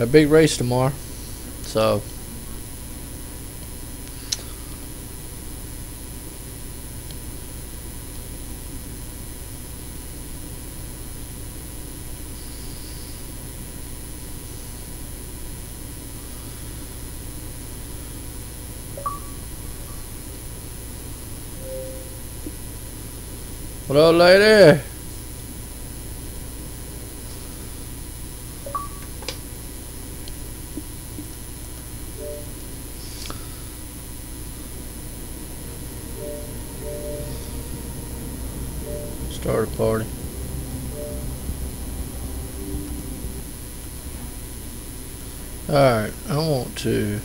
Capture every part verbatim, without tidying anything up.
a big race tomorrow. So what up, lady? Start a party. Alright, I want to...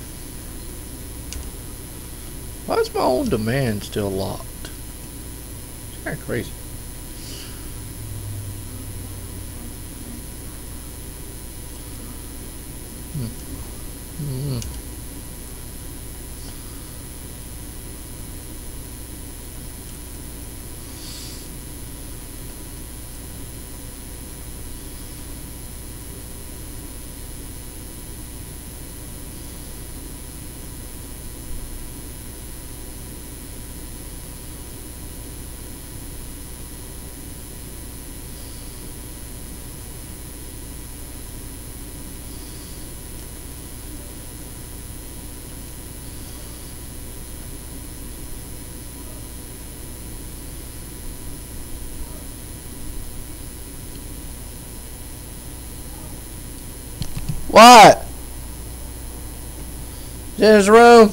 Why is my own demand still locked? It's kind of crazy. What? Is it in his room?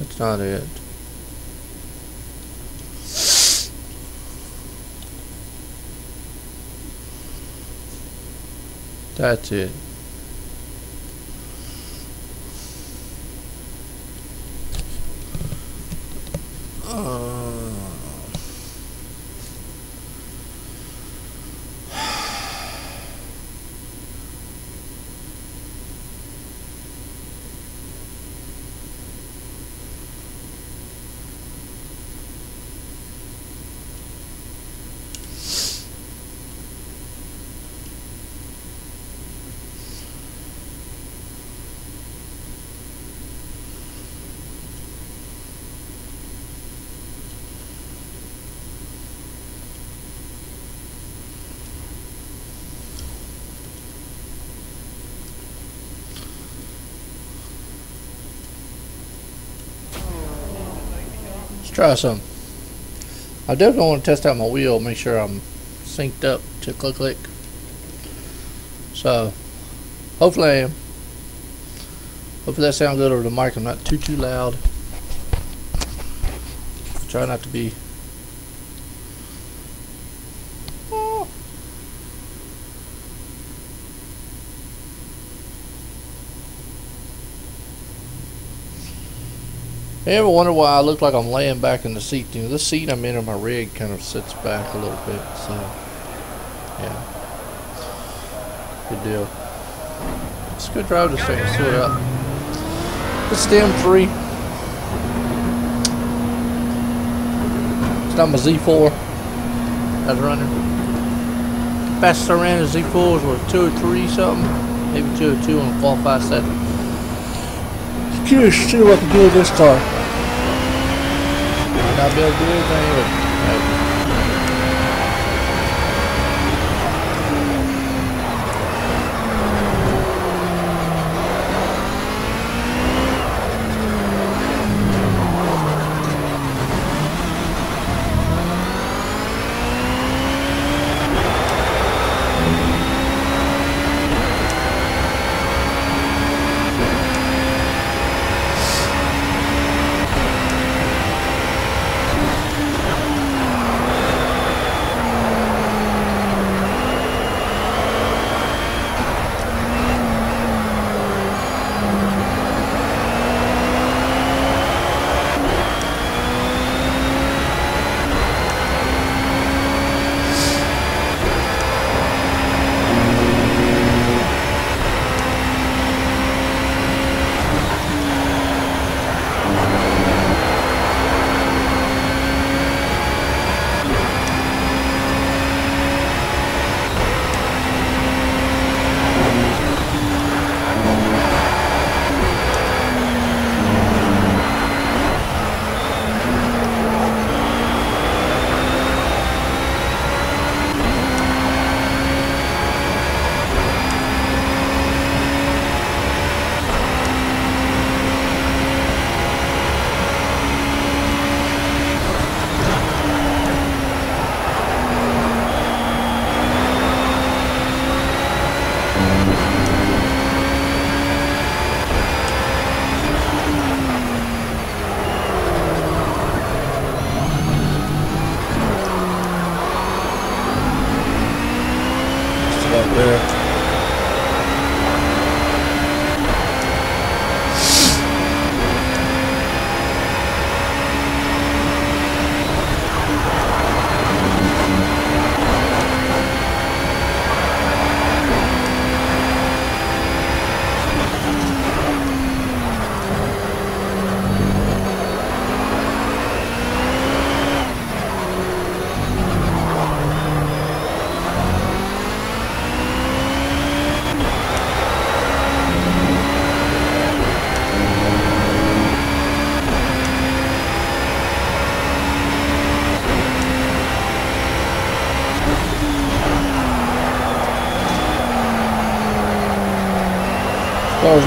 That's not it. That's it. Try some. I definitely want to test out my wheel, make sure I'm synced up to click click. So hopefully I am. Hopefully that sounds good over the mic. I'm not too too loud. Try not to be. Oh. You ever wonder why I look like I'm laying back in the seat? You know, the seat I'm in on my rig kind of sits back a little bit, so yeah, good deal. It's a good drive this thing. Let's do it up. This is the M three. It's not my Z four that's running. Fastest I ran in Z fours was two or three something, maybe two or two on a qualified setting. Curious to see what to do with this car. Might not be able to do anything with it.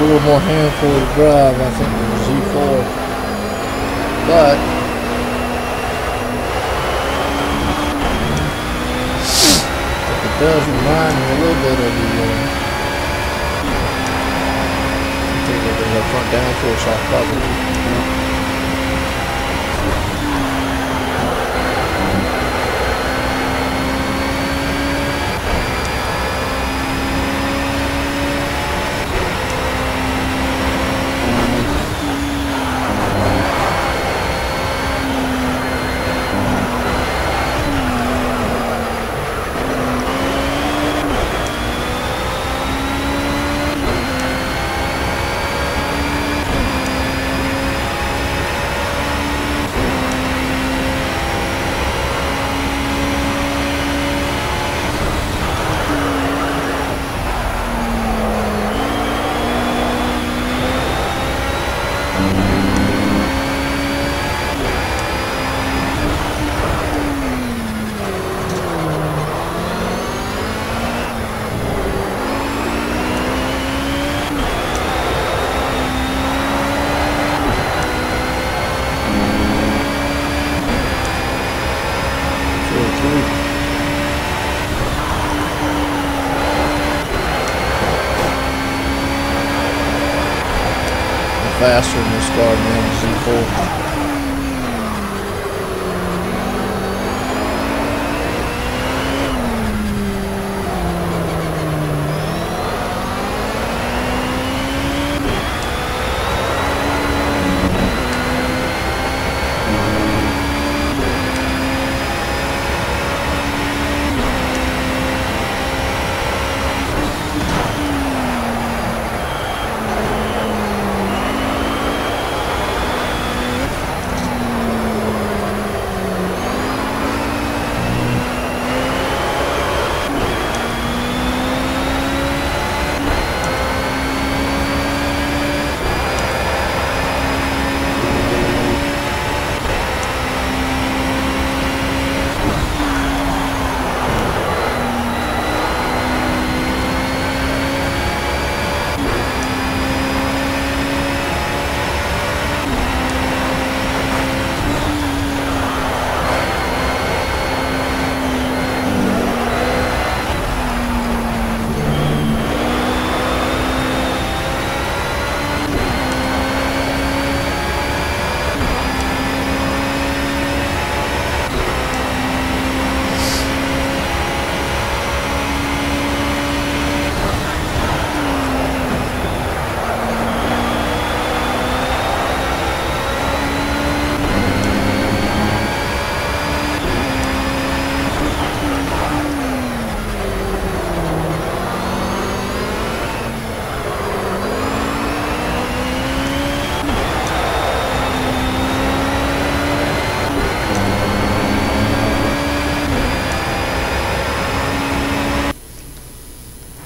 a little more handful to drive, I think, than the Z four. But it does remind me a little bit of the uh, I think of the front downforce off probably. You know? Faster than this car now, Z four.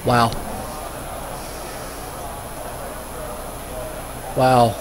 Wow. Wow.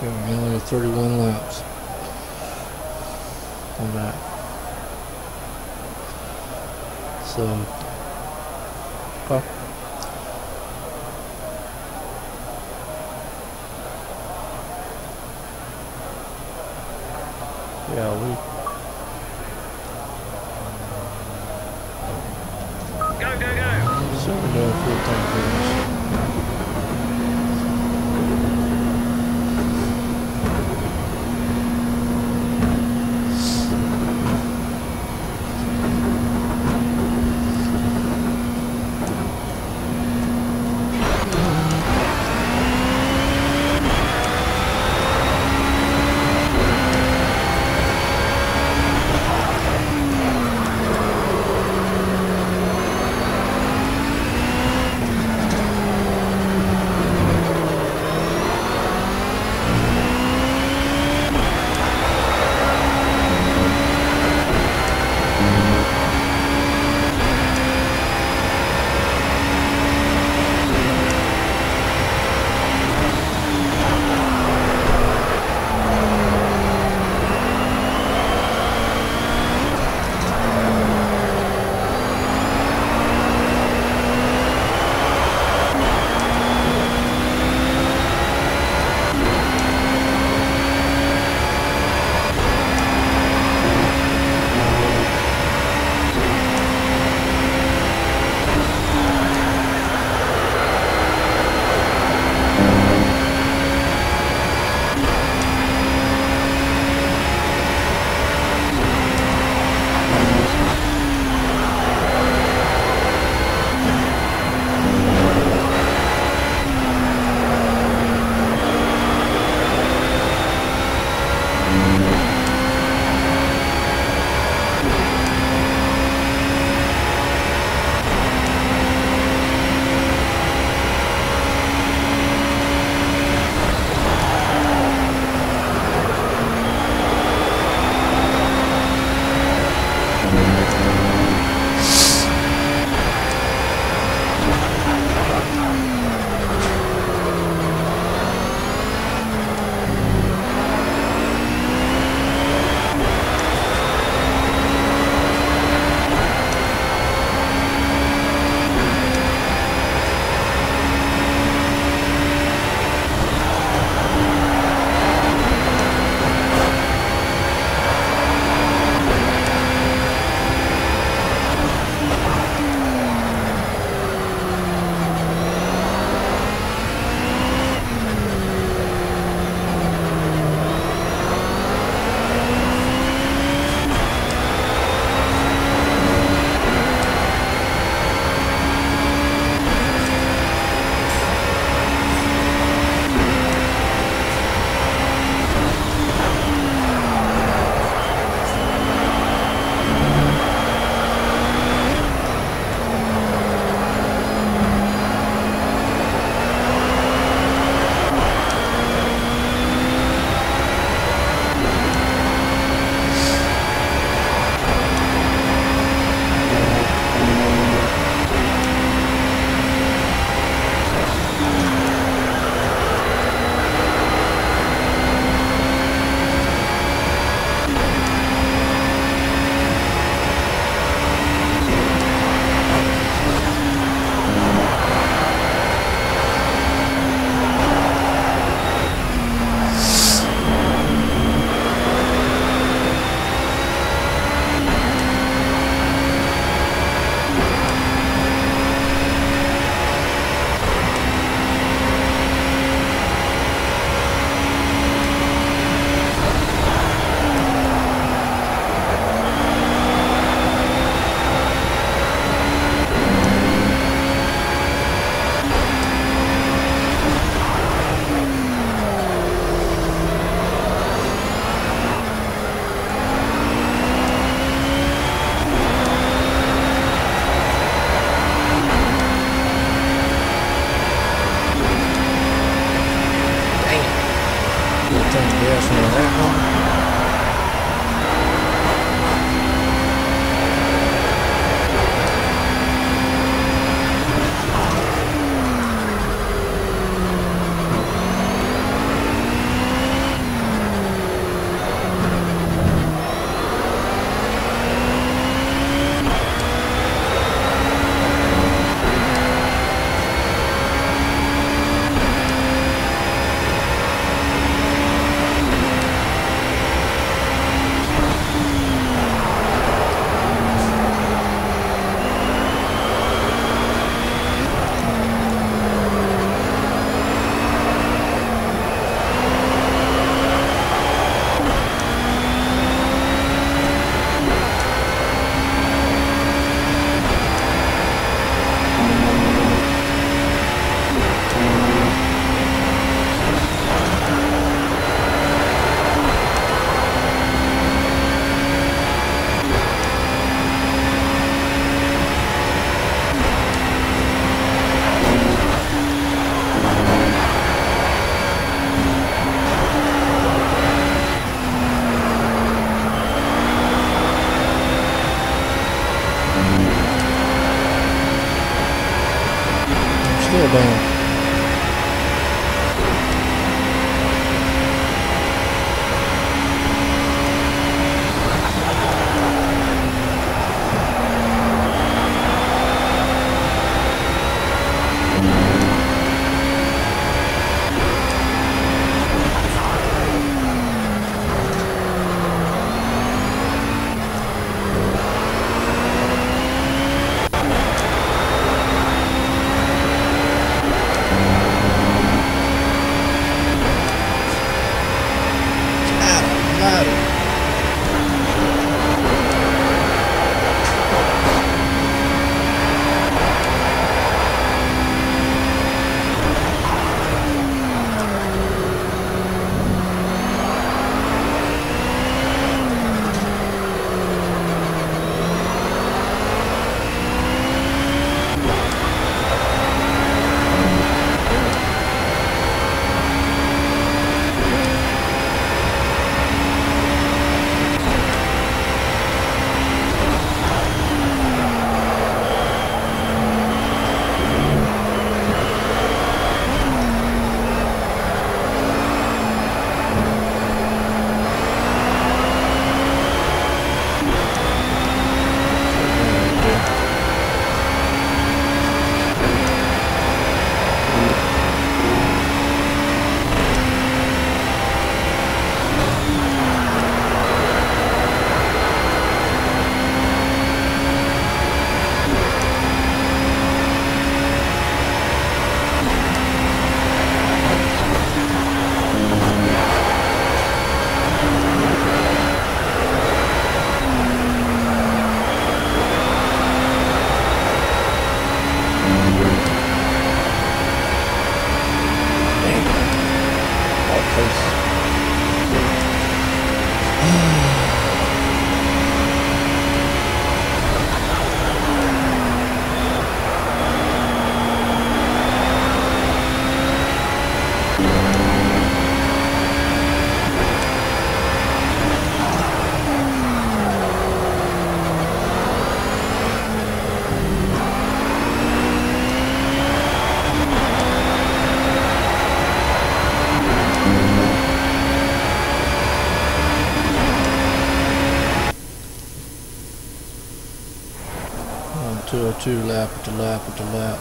Okay, we only have thirty-one laps on that. So, okay. Yeah, we go, go, go. So we're doing full time finish. two lap to lap to lap.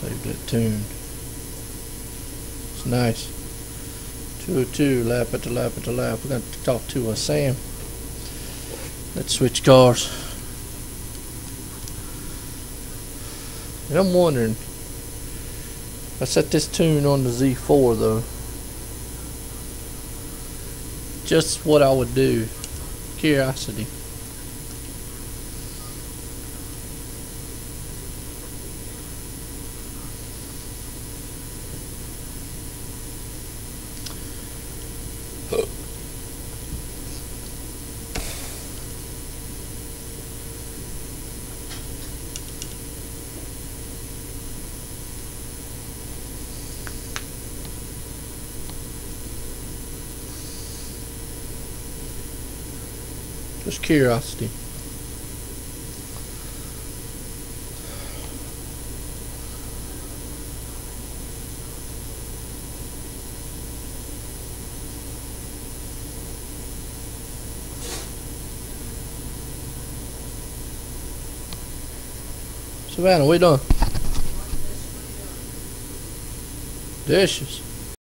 Saved it tuned. It's nice. two oh two lap to lap to lap. We're going to talk to uh, Sam. Let's switch cars. And I'm wondering, I set this tune on the Z four though. Just what I would do. Curiosity. Huh. Just curiosity. Savannah, what you doing? Dishes.